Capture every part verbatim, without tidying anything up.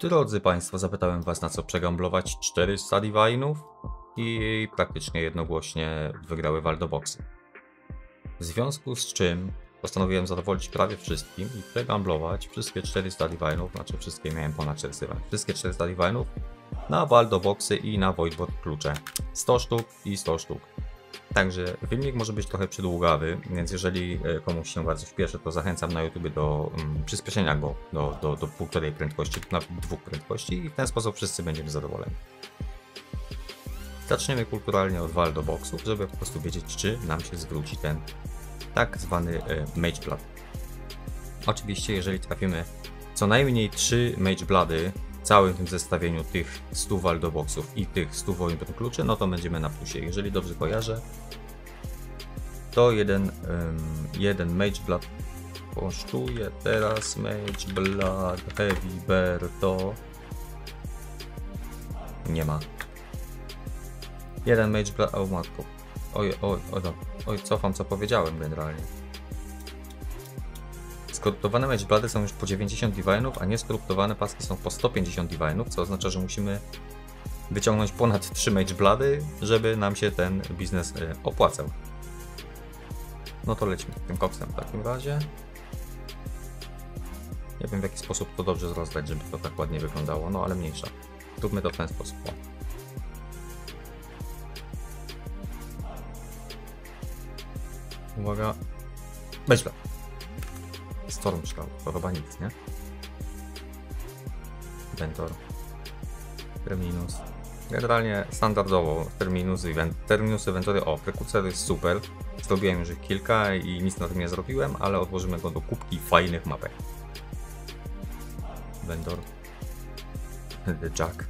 Drodzy Państwo, zapytałem Was, na co przegamblować czterysta Divinów i praktycznie jednogłośnie wygrały Valdo Boxy. W związku z czym postanowiłem zadowolić prawie wszystkim i przegamblować wszystkie czterysta Divinów, znaczy wszystkie, miałem ponad czterysta, wszystkie czterysta Divinów na Valdo Boxy i na Voidboard klucze. sto sztuk i sto sztuk. Także filmik może być trochę przydługawy, więc jeżeli komuś się bardzo śpieszy, to zachęcam na YouTube do um, przyspieszenia go do, do, do półtorej prędkości, na dwóch prędkości i w ten sposób wszyscy będziemy zadowoleni. Zaczniemy kulturalnie od Valdo Boxów, żeby po prostu wiedzieć, czy nam się zwróci ten tak zwany e, Mage Blade. Oczywiście, jeżeli trafimy co najmniej trzy Mage Blady w całym tym zestawieniu tych stu Valdo Boxów i tych stu Voidborn kluczy, no to będziemy na plusie. Jeżeli dobrze kojarzę, to jeden, um, jeden Mage Blade kosztuje teraz Mage Blade Heavy Bear to... nie ma. Jeden Mage Blade... o matko. Oj, oj, oj, oj, cofam co powiedziałem generalnie. Skoruptowane Mage Blady są już po dziewięćdziesiąt Divinów, a nieskoruptowane paski są po sto pięćdziesiąt Divinów, co oznacza, że musimy wyciągnąć ponad trzy Mage Blady, żeby nam się ten biznes opłacał. No to lećmy tym koksem w takim razie. Nie wiem, w jaki sposób to dobrze rozdać, żeby to tak ładnie wyglądało, no ale mniejsza. Zróbmy to w ten sposób. Uwaga. Mage Blad. Storm Shroud, to chyba nic, nie? Ventor, Terminus. Generalnie standardowo Terminusy, Terminusy, Ventory, o, Precursor jest super. Zrobiłem już ich kilka i nic na tym nie zrobiłem, ale odłożymy go do kubki fajnych mapek. Ventor, The Jack,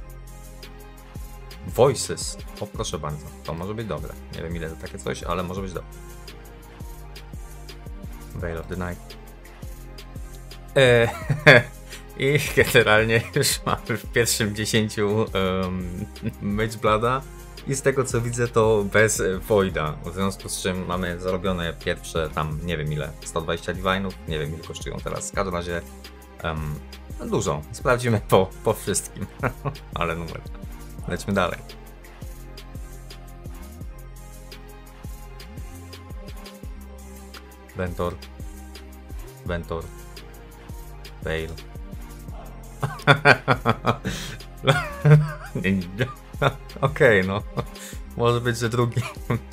Voices, o proszę bardzo, to może być dobre. Nie wiem ile to takie coś, ale może być dobre. Bale of the Night. I generalnie już mamy w pierwszym dziesięciu um, Mage Blada i z tego co widzę to bez Voida, w związku z czym mamy zarobione pierwsze tam nie wiem ile, sto dwadzieścia Divinów, nie wiem ile kosztują teraz, w każdym razie um, dużo, sprawdzimy po, po wszystkim, ale numer, lećmy dalej. Ventor, Ventor. Bale. Okej, okay, no. Może być, że drugi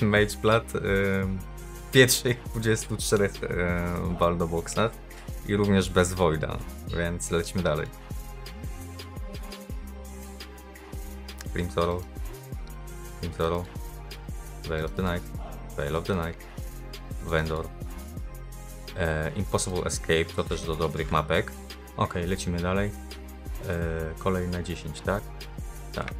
Mage Blade w pierwszych dwudziestu czterech Valdo Boxach i również bez Voida, więc lećmy dalej. Primtoro, Primtoro, Veil of the Night, Veil of the Night, Ventor. E, Impossible Escape, to też do dobrych mapek. Ok, lecimy dalej. E, kolejne dziesięć, tak? Tak.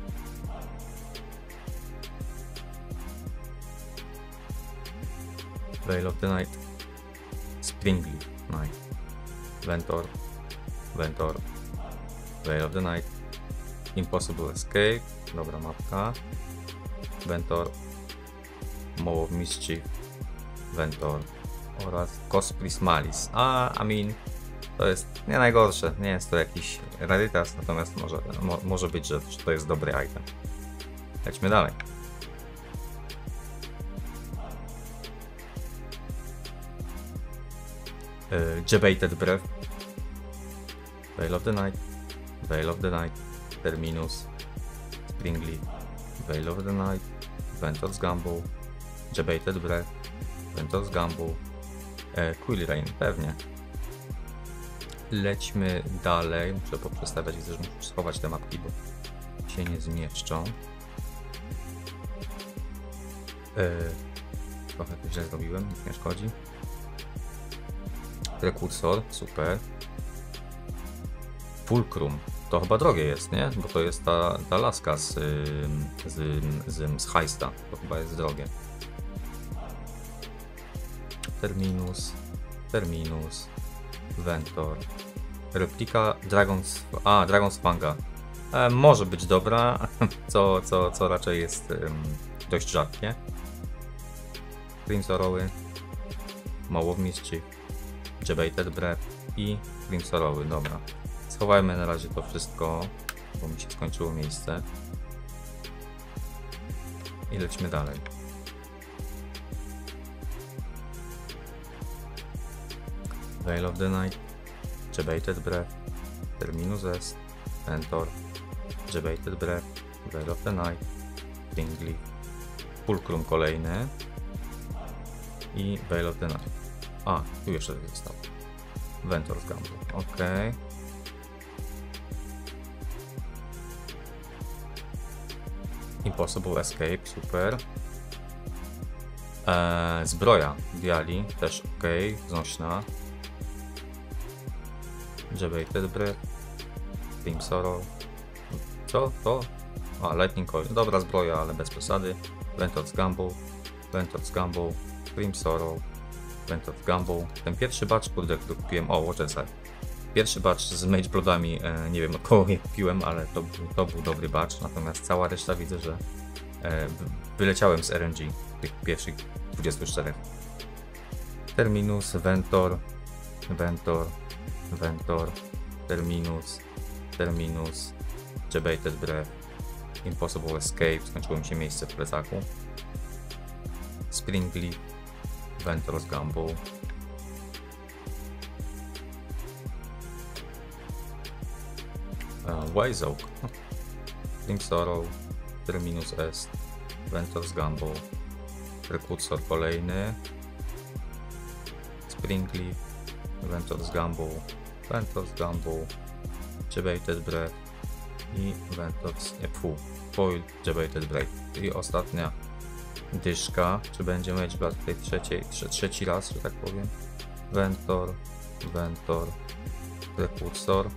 Bale of the Night. Springleaf Night. Ventor. Ventor. Bale of the Night. Impossible Escape, dobra mapka. Ventor. Maw of Mischief. Ventor. Oraz Cospris Malis. A, I mean, to jest nie najgorsze, nie jest to jakiś rarytas, natomiast może, mo, może być, że to jest dobry item. Lećmy dalej. Yy, Jebated Breath, Veil of the Night, Veil of the Night, Terminus, Springleaf, Veil of the Night, Ventor's Gamble, Jebated Breath, Ventor's Gamble, Quill Rain, pewnie. Lećmy dalej. Muszę poprzestawiać, widzę, że muszę schować te mapki, bo się nie zmieszczą. Yy, trochę to źle zrobiłem, nic nie szkodzi. Prekursor, super. Fulcrum, to chyba drogie jest, nie? Bo to jest ta, ta laska z, z, z, z heista, to chyba jest drogie. Terminus, Terminus, Ventor, replika Dragons, a Dragonfanga, e, może być dobra, co, co, co raczej jest um, dość rzadkie. Crimson Roller, Mało w Mischief, Jebated Breath i Crimson Roller, dobra. schowajmy na razie to wszystko, bo mi się skończyło miejsce. I lećmy dalej. Veil of the Night, Jebated Breath, Terminus Est, Ventor, Jebated Breath, Veil of the Night, Springleaf, Fulcrum kolejny i Bale of the Night. A, tu jeszcze tak stało. Ventor's Gamble, ok. Impossible Escape, super. Eee, zbroja Diali, też ok, znośna. Jebated Breath, Spring Sorrow. Co to? A, Lightning Coil, dobra zbroja, ale bez przesady. Ventor's Gamble, Ventor's Gamble, Crimson Roller, Ventor's Gamble. Ten pierwszy batch, kurde, który kupiłem, o, Watchers Eye. Pierwszy batch z Mage Blade'ami, e, nie wiem od kogo je kupiłem, ale to, to był dobry batch, natomiast cała reszta widzę, że e, wyleciałem z R N G, tych pierwszych dwudziestu czterech. Terminus, Ventor, Ventor, Ventor, Terminus, Terminus, Jebated Breath. Impossible Escape, skończyło mi się miejsce w plecaku. Springleaf, Ventor's Gamble. Uh, Wise Oak, Spring Sorrow, Terminus Est, Ventor's Gamble, Precursor kolejny, Springleaf, Ventor's Gamble, Ventor's Gamble, Jebated Breath i Ventor's F U. Foil, Jebated Break. I ostatnia dyszka. Czy będzie Mage Blade w tej trzeciej, trze, trzeci raz, że tak powiem. Ventor, Ventor, Precursor,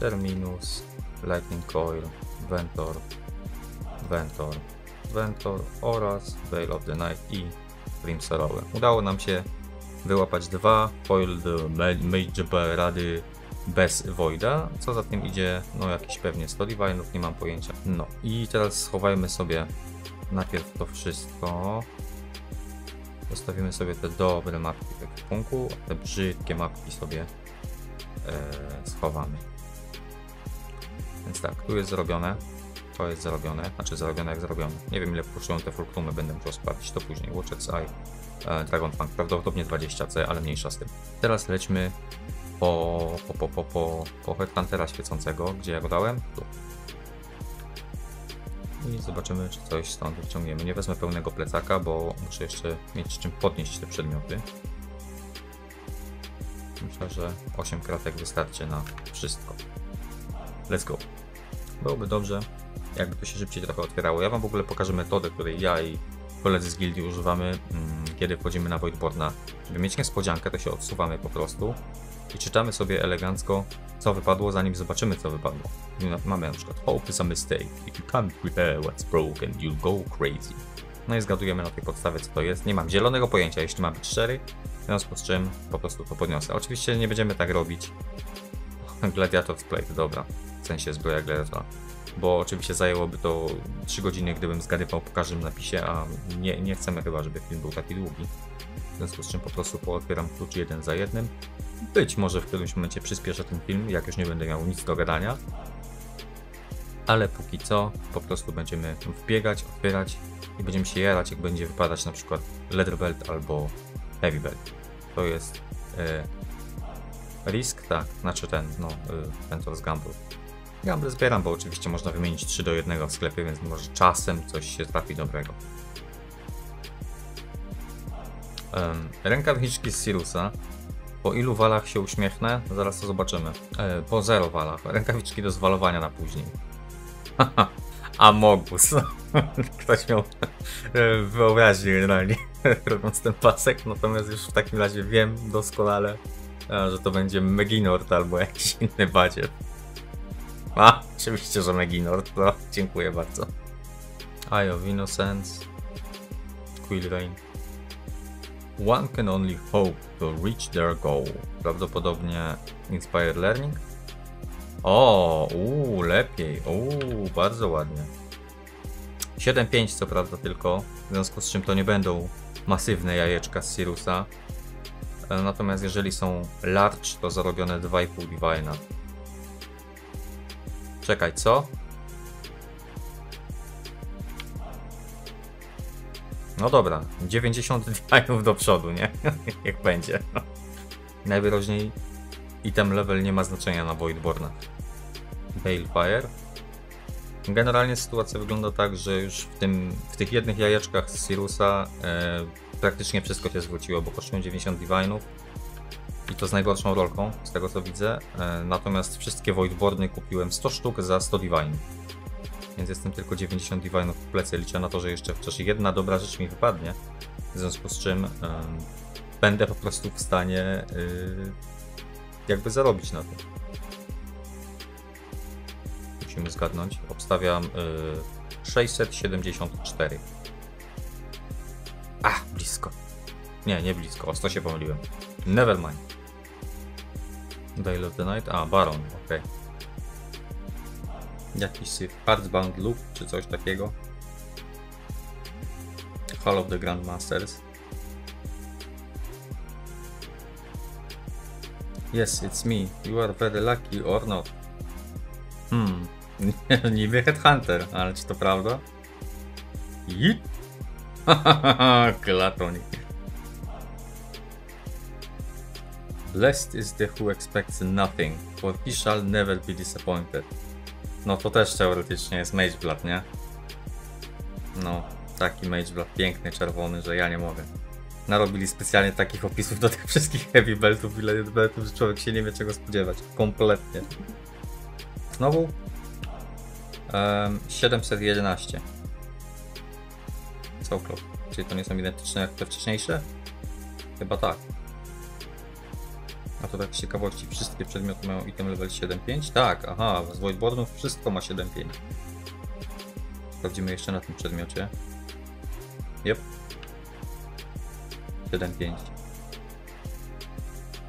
Terminus, Lightning Coil, Ventor, Ventor, Ventor oraz Bale of the Night i Crimson Roller. Udało nam się wyłapać dwa Foil Mage Blady bez Voida, co za tym idzie, no jakiś pewnie storyline'ów, nie mam pojęcia. No i teraz schowajmy sobie najpierw to wszystko. Zostawimy sobie te dobre mapki w ekwipunku, a te brzydkie mapki sobie e, schowamy. Więc tak, tu jest zrobione, to jest zrobione, znaczy zrobione jak zrobione. Nie wiem ile wpuszczą te fulkrumy, będę musiał sprawdzić to później. Watchers Eye, e, Dragonfanga, prawdopodobnie dwadzieścia C, ale mniejsza z tym. Teraz lećmy po, po, po, po, po Headhuntera świecącego, gdzie ja go dałem, tu. I zobaczymy, czy coś stąd wyciągniemy. Nie wezmę pełnego plecaka, bo muszę jeszcze mieć czym podnieść te przedmioty. Myślę, że osiem kratek wystarczy na wszystko. Let's go. Byłoby dobrze, jakby to się szybciej trochę otwierało. Ja wam w ogóle pokażę metodę, której ja i koledzy z gildii używamy, kiedy wchodzimy na Voidborna. Żeby mieć niespodziankę, to się odsuwamy po prostu i czytamy sobie elegancko, co wypadło, zanim zobaczymy, co wypadło. Mamy na przykład Hope is a mistake. If you can't repair what's broken, you'll go crazy. No i zgadujemy na tej podstawie, co to jest. Nie mam zielonego pojęcia, jeśli ma być szczery, w związku z czym po prostu to podniosę. Oczywiście nie będziemy tak robić. Gladiator's Plate, dobra. W sensie zbroja gladiatora. Bo oczywiście zajęłoby to trzy godziny, gdybym zgadywał po każdym napisie, a nie, nie chcemy chyba, żeby film był taki długi. W związku z czym po prostu pootwieram klucz jeden za jednym. Być może w którymś momencie przyspieszę ten film, jak już nie będę miał nic do gadania. Ale póki co po prostu będziemy wbiegać, otwierać i będziemy się jarać, jak będzie wypadać na przykład Leather Belt albo Heavy Belt. To jest yy, risk, tak, znaczy ten, no, yy, ten to z Gumball. Gumball zbieram, bo oczywiście można wymienić trzy do jednego w sklepie, więc może czasem coś się trafi dobrego. Um, rękawiczki z Sirusa. Po ilu walach się uśmiechnę? Zaraz to zobaczymy. E, po zero walach. Rękawiczki do zwalowania na później. Amogus. Ktoś miał wyobraźnię generalnie robiąc ten pasek, natomiast już w takim razie wiem doskonale, że to będzie Meginord albo jakiś inny badziew. A, oczywiście, że Meginord. No, dziękuję bardzo. Eye of Innocence. Quill Rain. One can only hope to reach their goal. Prawdopodobnie Inspire Learning? O, uuu, lepiej, uuu, bardzo ładnie. siedem pięć co prawda tylko, w związku z czym to nie będą masywne jajeczka z Sirusa. natomiast jeżeli są large, to zarobione dwa i pół divina. Czekaj, co? No dobra, dziewięćdziesiąt divinów do przodu, nie? Jak będzie. Najwyraźniej item level nie ma znaczenia na Voidborna. Balefire. Generalnie sytuacja wygląda tak, że już w, tym, w tych jednych jajeczkach z Sirusa e, praktycznie wszystko się zwróciło, bo kosztują dziewięćdziesiąt divinów i to z najgorszą rolką, z tego co widzę. E, natomiast wszystkie Voidborny kupiłem sto sztuk za sto divinów, więc jestem tylko dziewięćdziesiąt divinów w plecy. Liczę na to, że jeszcze wcześniej jedna dobra rzecz mi wypadnie, w związku z czym e, będę po prostu w stanie e, jakby zarobić na tym. Musimy zgadnąć. Obstawiam y, sześćset siedemdziesiąt cztery. Ach, blisko. Nie, nie blisko. O sto się pomyliłem. Never mind. Bale of the Night. A, Baron. Ok. Jakiś syf. Heartbound Loop, czy coś takiego. Hall of the Grand Masters. Yes, it's me. You are very lucky or not. Hmm. Niby Headhunter, ale czy to prawda? Jit! Klatonik. Blessed is the who expects nothing, for he shall never be disappointed. No to też teoretycznie jest Mage Blade, nie? No, taki Mage Blade piękny, czerwony, że ja nie mogę. Narobili specjalnie takich opisów do tych wszystkich heavy beltów i light beltów, że człowiek się nie wie czego spodziewać. Kompletnie. Znowu um, siedemset jedenaście. Soulclaw. Czyli to nie są identyczne jak te wcześniejsze? Chyba tak. A to tak z ciekawości, wszystkie przedmioty mają item level siedem pięć? Tak, aha, z Voidbornów wszystko ma siedem pięć. Sprawdzimy jeszcze na tym przedmiocie. Jep. siedem pięć.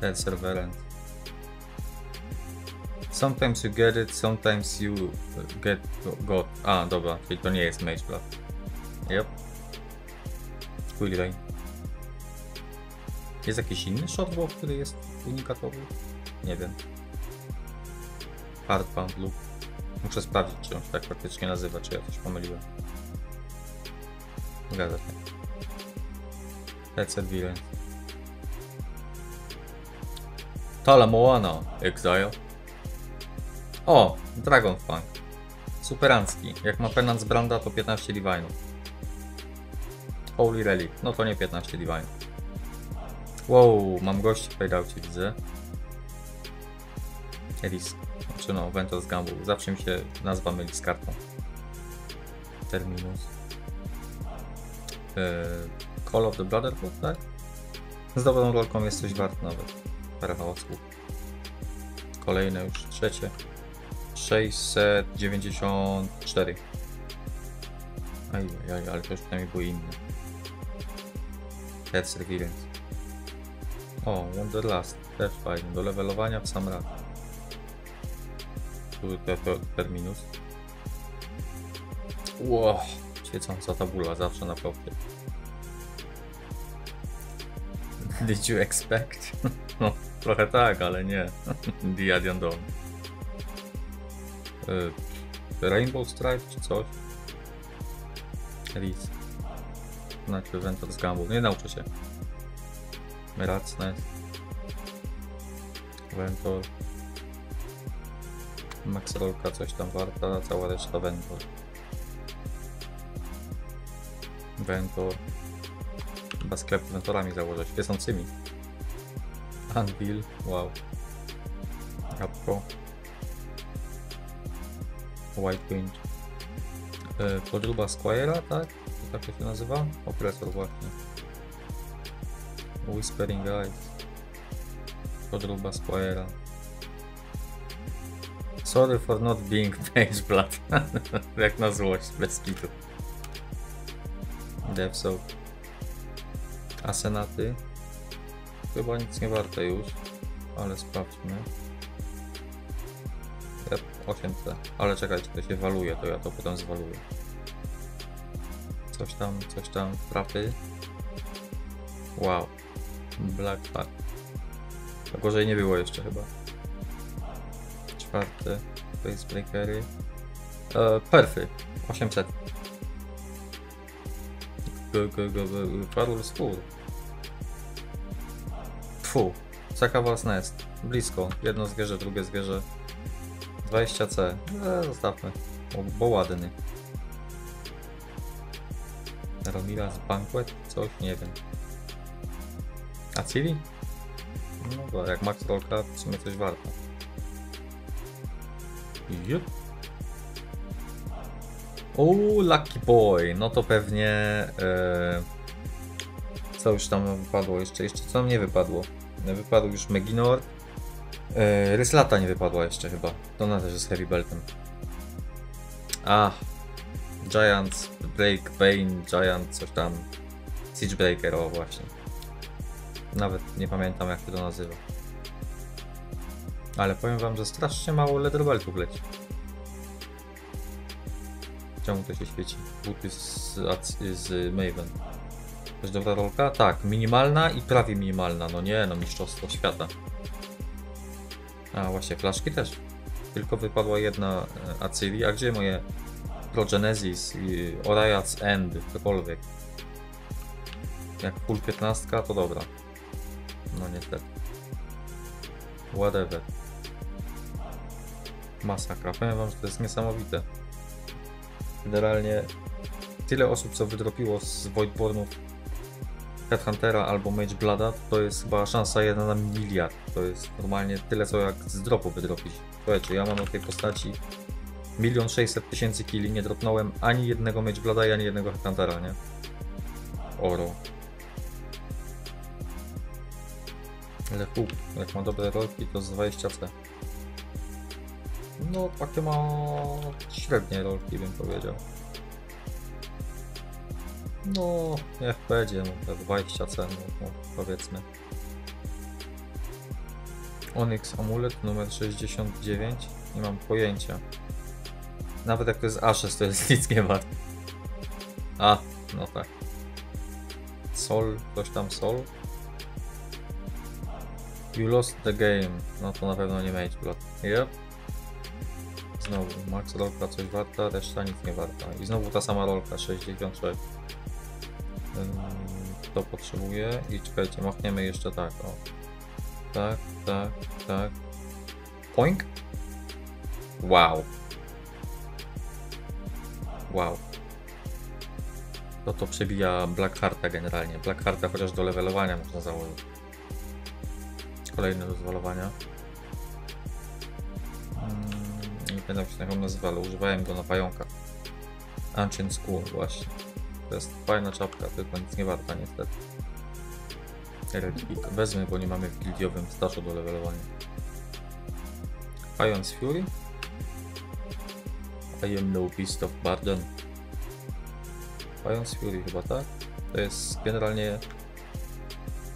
Head Serverant. Sometimes you get it, sometimes you get got. A, dobra, czyli to nie jest Mage Blade. Yep. Quill Rain. Jest jakiś inny shotball, który jest unikatowy? Nie wiem. Hardbound Loop. Muszę sprawdzić, czy on się tak praktycznie nazywa, czy ja coś pomyliłem. Zgadza się. Headset Villain. Tala Moana. Exile. O! Dragonfanga. Superancki. Jak ma penant z Branda, to piętnaście divinów. Holy Relic. No to nie piętnaście divinów. Wow, mam gości w fadeoutie, widzę. Risk. Czy no, Ventor's Gamble. Zawsze mi się nazwa myli z kartą. Terminus. Yy, Call of the Brotherhood, tak? Z dobrą rolką jest coś wart nawet. Parę hałasów. Kolejne już trzecie. sześćset dziewięćdziesiąt cztery. Ajajaj, ale to już przynajmniej były inne. Head Surveillance. O, Wonderlust. Też fajnie. Do levelowania w sam raz. Tu te, te, Terminus. Ło, świecąca tabula zawsze na propie. Did you expect? No, trochę tak, ale nie. Diadian Dom. Rainbow Stripe czy coś? Risk. Znaczy Ventor's Gamble. Nie nauczę się. Miracne. Ventor. Maxrolka coś tam warta, cała reszta Ventor. Ventor. Chyba sklep z Ventorami założę, świecącymi. Anvil. Wow. Jabłko. White Wind. Yy, podróba Squire'a, tak? To tak to się nazywa? Opresor właśnie. Whispering Eyes. Podróba Squire'a. Sorry for not being Mage Blade. Jak na złość, bez kitu. Death Soap. Asenaty. Chyba nic nie warte już, ale sprawdźmy. osiem C. Ale czekajcie, to się waluje, to ja to potem zwaluję. Coś tam, coś tam, trapy. Wow. Blackhearta. A gorzej nie było jeszcze chyba. Czwarte. Facebreakery. Eee, perfy. osiemset. Go, go, go, go. Parul skór. Tfu. Caka was nest. Blisko. Jedno zwierzę, drugie zwierzę. dwadzieścia C. Eee, zostawmy. Bo, bo ładny. Romilas Banquet? Coś? Nie wiem. A Cili? No bo jak Max Rolka w sumie coś warto. Yep. O, Lucky Boy! No to pewnie... Yy, co już tam wypadło? Jeszcze, jeszcze co nam nie wypadło? Wypadł już Meginord. Yy, Ryslata nie wypadła jeszcze chyba. To ona też jest Heavy Beltem. A. Giants, Break, Bane, Giant, coś tam. Siegebreaker, o właśnie. Nawet nie pamiętam jak się to nazywa. Ale powiem wam, że strasznie mało leaderbeltów leci. Czemu to się świeci? Buty z, z Maven. To jest dobra rolka? Tak, minimalna i prawie minimalna. No nie, no mistrzostwo świata. A właśnie, flaszki też. Tylko wypadła jedna Acyli. A gdzie moje Progenesis, Oria's End, cokolwiek. Jak pól piętnastka, to dobra. No niestety. Whatever. Masakra. Powiem wam, że to jest niesamowite. Generalnie tyle osób, co wydropiło z Voidbornów Headhuntera albo Mage Blada, to jest chyba szansa jedna na miliard. To jest normalnie tyle, co jak z dropu wydropić. Słuchajcie, ja mam do tej postaci milion sześćset tysięcy killi, nie dropnąłem ani jednego Mage Blada, ani jednego Headhuntera, nie? Oro. Ale huk, jak ma dobre rolki, to z dwadzieścia C. No, takie ma średnie rolki, bym powiedział. No, niech będzie, no, dwadzieścia C, no, no, powiedzmy. Onyx Amulet numer sześćdziesiąt dziewięć, nie mam pojęcia. Nawet jak to jest Ashes, to jest nic nie warte. A, no tak. Sol, coś tam Sol. You lost the game. No to na pewno nie Mage Blade. Yep. Znowu Max rolka coś warta, reszta nic nie warta. I znowu ta sama rolka sześćdziesiąt sześć. Um, to potrzebuję. I czekajcie, machniemy jeszcze tak. O. Tak, tak, tak. Poink? Wow. Wow. No to przebija Blackhearta generalnie. Blackhearta chociaż do levelowania można założyć. Kolejne do zwalowania. Hmm, nie pamiętam jak się on nazywa, ale używałem go na pająkach. Ancient School właśnie. To jest fajna czapka, tylko nic nie warta niestety. Redpick wezmę, bo nie mamy w gildiowym staszu do levelowania. Pion's Fury. I am no beast of burden. Pion's Fury chyba tak? To jest generalnie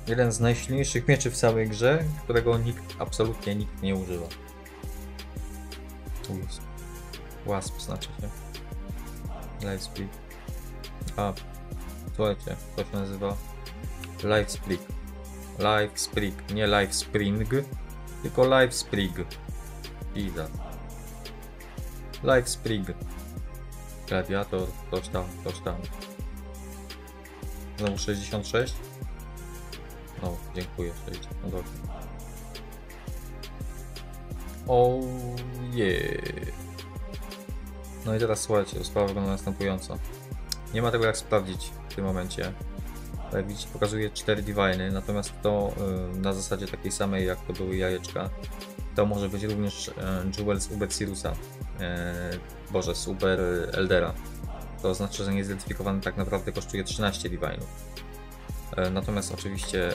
jeden z najsilniejszych mieczy w całej grze, którego nikt, absolutnie nikt nie używa. Tu jest. Wasp znaczy się. Lifesprig. A, słuchajcie, to się nazywa Lifesprig. Lifesprig, nie Lifespring, tylko Lifesprig. Pizza. Lifesprig. Gladiator, coś tam, coś tam. Znowu sześćdziesiąt sześć. No, dziękuję, sześćdziesiąt. Dobrze. O je. No i teraz słuchajcie, sprawa wygląda następująco. Nie ma tego jak sprawdzić w tym momencie. Jak widzicie, pokazuje cztery diviny, natomiast to yy, na zasadzie takiej samej jak to były jajeczka. To może być również yy, Jewel z Uber Sirusa. Yy, Boże, z Uber Eldera. To znaczy, że niezidentyfikowany tak naprawdę kosztuje trzynaście divinów. Natomiast oczywiście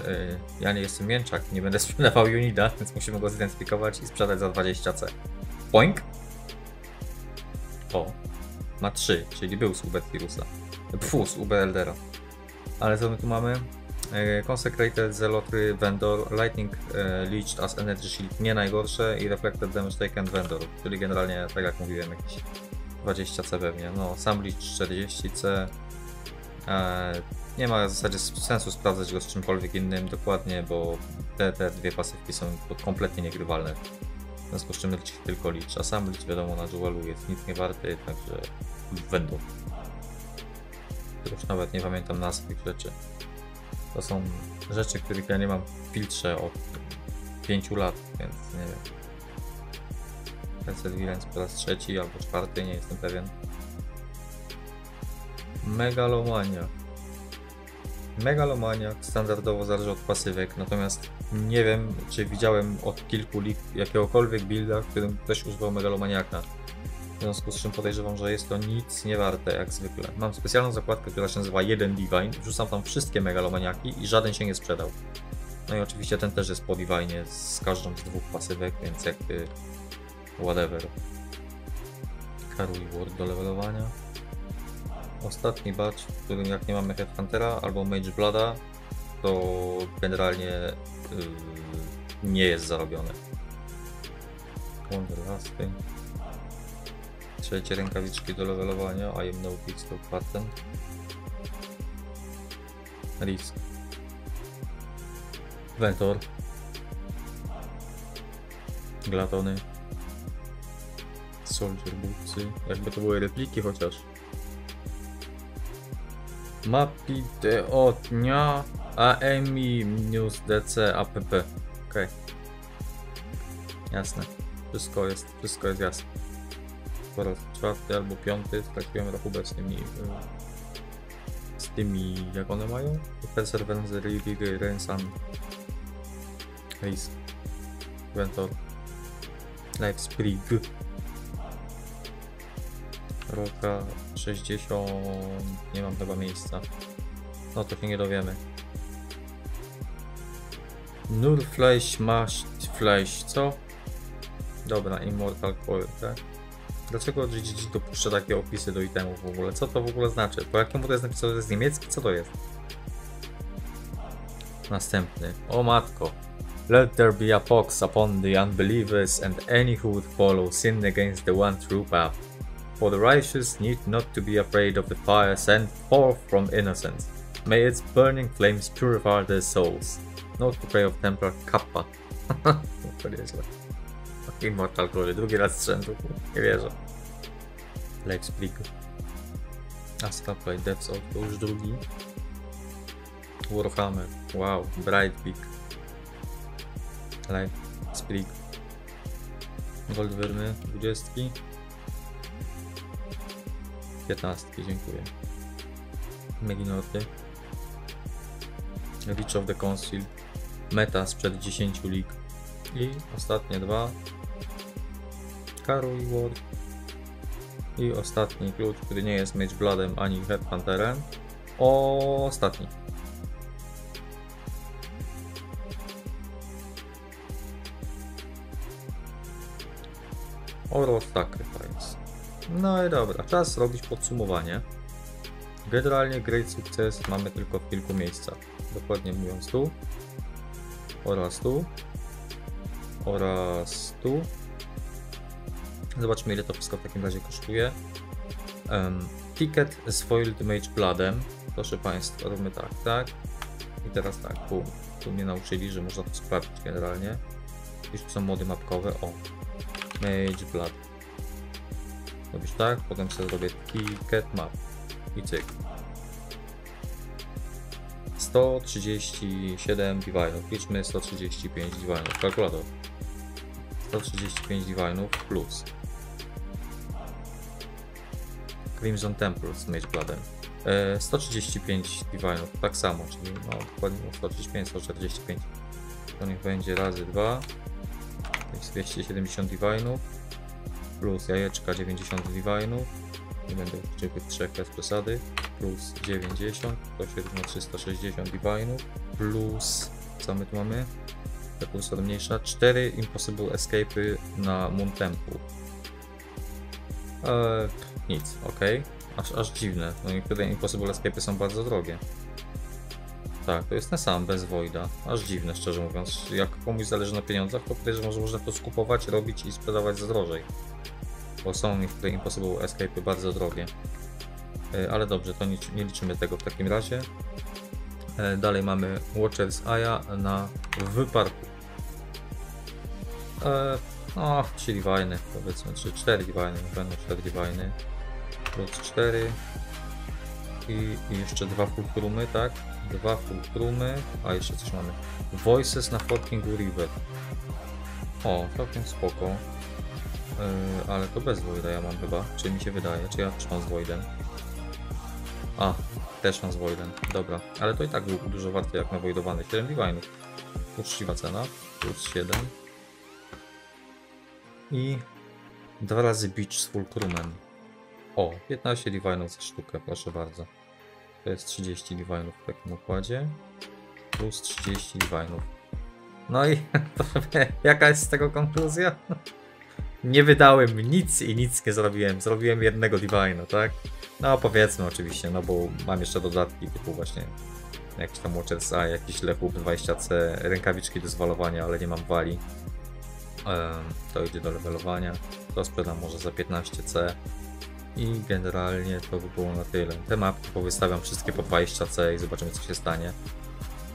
ja nie jestem mięczak, nie będę sprzedawał Unida, więc musimy go zidentyfikować i sprzedać za dwadzieścia C. Poink! O, ma trzy, czyli był z Uber Virusa. Pfu, z Uber Eldera. Ale co my tu mamy? Consecrated Zelotry Vendor, Lightning Leached as Energy Shield nie najgorsze i Reflected Damage Taken Vendor, czyli generalnie, tak jak mówiłem, jakieś dwadzieścia C pewnie. No, sam Leach czterdzieści C. Nie ma w zasadzie sensu sprawdzać go z czymkolwiek innym dokładnie, bo te, te dwie pasywki są kompletnie niegrywalne. W związku z czym się tylko licz, a sam licz wiadomo na duelu jest nic nie warty, także Ventor. Już nawet nie pamiętam nazw tych rzeczy. To są rzeczy, których ja nie mam w filtrze od pięciu lat, więc nie wiem. Perseverance po raz trzeci albo czwarty, nie jestem pewien. Megalomania. Megalomania standardowo zależy od pasywek, natomiast nie wiem, czy widziałem od kilku lig jakiegokolwiek builda, w którym ktoś używał megalomaniaka. W związku z czym podejrzewam, że jest to nic nie warte jak zwykle. Mam specjalną zakładkę, która się nazywa jeden Divine, wrzucam tam wszystkie megalomaniaki i żaden się nie sprzedał. No i oczywiście ten też jest po Divine z każdą z dwóch pasywek, więc jakby whatever. Carry Ward do levelowania. Ostatni batch, w którym jak nie mamy Headhuntera albo Mage Blada, to generalnie yy, nie jest zarobione. Wonderlasty. Trzecie rękawiczki do levelowania, I am no pixel pattern. Risk. Ventor. Glatony. Soldier Bootsy. Jakby to były repliki chociaż. Mapi Deotnia A M I News D C A P P. Okej. Jasne. Wszystko jest, wszystko jest jasne. Po raz czwarty albo piąty straciłem rachubę z tymi... Z tymi... jak one mają? Professor Wenzel Rigger Rensan Risk Ventor Lifesprig Roka sześćdziesiąt... nie mam chyba miejsca. No to się nie dowiemy. Nurfleisch masz Fleisch, co? Dobra, Immortal Coil, tak? Dlaczego G G G dopuszcza takie opisy do itemów w ogóle? Co to w ogóle znaczy? Po jakiemu to jest napisane? To jest niemiecki? Co to jest? Następny. O matko. Let there be a pox upon the unbelievers and any who would follow sin against the one true path. For the righteous need not to be afraid of the fire sent forth from innocence. May its burning flames purify their souls. Not to pray of Templar Kappa. To jest źle. Immortal Glory, drugi raz z rzędu, nie wierzę. Lifesprig. Ascalplay, Death's Oak, to już drugi. Warhammer, wow, Brightpeak. Lifesprig. Goldwyrny, dwudziestki. Piętnastki, dziękuję. Meginordy. Reach of the Council. Meta sprzed dziesięciu lig. I ostatnie dwa. Carry Ward i ostatni klucz, który nie jest Mage Bloodem ani Headhunterem. O, ostatni. Oral Sacrifice. No i dobra, czas robić podsumowanie. Generalnie great sukces mamy tylko w kilku miejscach. Dokładnie mówiąc tu oraz tu oraz tu. Zobaczmy, ile to wszystko w takim razie kosztuje. Um, ticket z Foiled Mage Bloodem. Proszę Państwa, robimy tak, tak. I teraz tak, tu, tu mnie nauczyli, że można to sprawdzić generalnie. Już są mody mapkowe. O, Mage Blood. Robisz tak, potem sobie zrobię ticket map. I cyk. sto trzydzieści siedem divinów. Liczmy sto trzydzieści pięć divinów. Kalkulator. sto trzydzieści pięć divinów plus Crimson Temple z Mage Bloodem. E, sto trzydzieści pięć divinów, tak samo, czyli no, dokładnie sto trzydzieści pięć, sto czterdzieści pięć. To niech będzie razy dwa. To jest dwieście siedemdziesiąt divinów plus jajeczka dziewięćdziesiąt divinów. Nie będę uczył tych trzech bez przesady. Plus dziewięćdziesiąt, to się równa trzysta sześćdziesiąt divinów. Plus, co my tu mamy? Prekursor mniejsza, cztery Impossible Escape'y na Moon Temple. Eee, nic, ok. Aż, aż dziwne, no niektóre Impossible Escape'y są bardzo drogie. Tak, to jest ten sam, bez Voida. Aż dziwne, szczerze mówiąc. Jak komuś zależy na pieniądzach, to podejrzewam, że można to skupować, robić i sprzedawać za drożej. Bo są niektóre Impossible Escape'y bardzo drogie. Ale dobrze, to nie, nie liczymy tego w takim razie. Dalej mamy Watchers Eye na wyparku. E, no, trzy diviny, powiedzmy, czy cztery diviny, będą cztery diviny. Plus cztery. I, I jeszcze dwa fulcrumy, tak? Dwa fulcrumy. A jeszcze coś mamy. Voices na Forkingu River. O, całkiem spoko. Yy, ale to bez Voida ja mam chyba. Czy mi się wydaje? Czy ja też mam z Voidem? A, też mam z Voidem. Dobra. Ale to i tak był dużo warty jak na Voidowany. siedem divinów. Uczciwa cena. Plus siedem. I dwa razy Beach z fulcrumem. O, piętnaście divinów za sztukę, proszę bardzo. To jest trzydzieści divinów w takim układzie. Plus trzydzieści divinów. No i to, jaka jest z tego konkluzja? Nie wydałem nic i nic nie zrobiłem. Zrobiłem jednego divina, tak? No powiedzmy oczywiście, no bo mam jeszcze dodatki typu właśnie jakiś tam Watchers Eye, jakiś lepup dwadzieścia C, rękawiczki do zwalowania, ale nie mam wali. To idzie do levelowania. To sprzedam może za piętnaście C. I generalnie to by było na tyle. Te mapki powystawiam wszystkie po dwadzieścia C i zobaczymy co się stanie.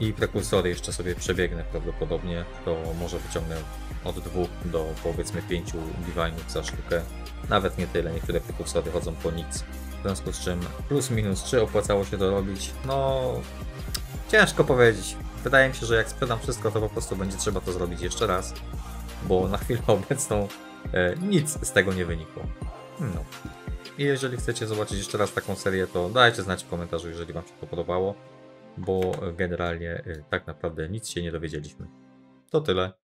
I prekursory jeszcze sobie przebiegnę prawdopodobnie, to może wyciągnę od dwóch do powiedzmy pięciu divinów za sztukę. Nawet nie tyle, niektóre prekursory chodzą po nic. W związku z czym plus minus czy opłacało się to robić? No ciężko powiedzieć. Wydaje mi się, że jak sprzedam wszystko to po prostu będzie trzeba to zrobić jeszcze raz. Bo na chwilę obecną e, nic z tego nie wynikło. No. I jeżeli chcecie zobaczyć jeszcze raz taką serię, to dajcie znać w komentarzu, jeżeli wam się to podobało, bo generalnie tak naprawdę nic się nie dowiedzieliśmy. To tyle.